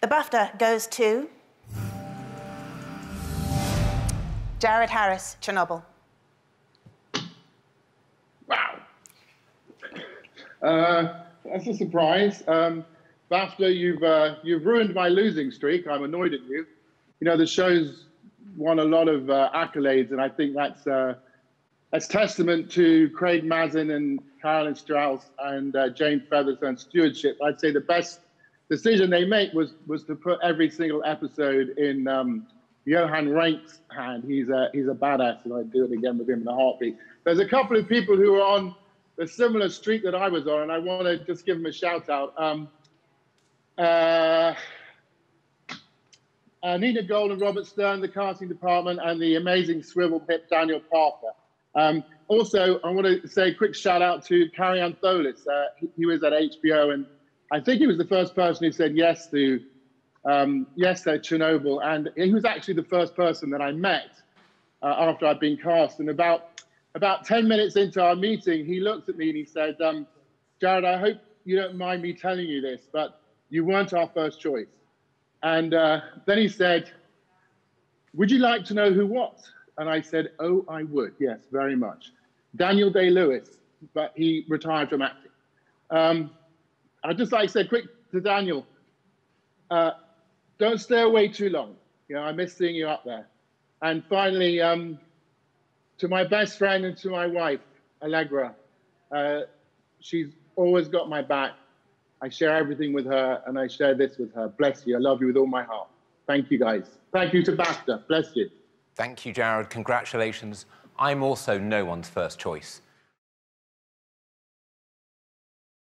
The BAFTA goes to... Jared Harris, Chernobyl. Wow. That's a surprise. BAFTA, you've ruined my losing streak. I'm annoyed at you. You know, the show's won a lot of accolades, and I think that's testament to Craig Mazin and Carolyn Strauss and Jane Featherston's stewardship. I'd say the best decision they made was to put every single episode in Johan Reink's hand. He's a badass, and I'd do it again with him in a heartbeat. There's a couple of people who are on a similar streak that I was on, and I want to just give them a shout out. Nina Gold and Robert Stern, the casting department, and the amazing swivel hip Daniel Parker. Also, I want to say a quick shout out to Carrie Antholis. He was at HBO, and I think he was the first person who said yes to Chernobyl, and he was actually the first person that I met after I'd been cast. And about 10 minutes into our meeting, he looked at me and he said, "Jared, I hope you don't mind me telling you this, but you weren't our first choice." And then he said, "Would you like to know who what?" And I said, "Oh, I would, yes, very much." Daniel Day-Lewis, but he retired from acting. I'd just like to say quick to Daniel, don't stay away too long. You know, I miss seeing you up there. And finally, to my best friend and to my wife, Allegra, she's always got my back. I share everything with her, and I share this with her. Bless you. I love you with all my heart. Thank you, guys. Thank you to BAFTA. Bless you. Thank you, Jared. Congratulations. I'm also no one's first choice.